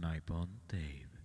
Nippon TAB.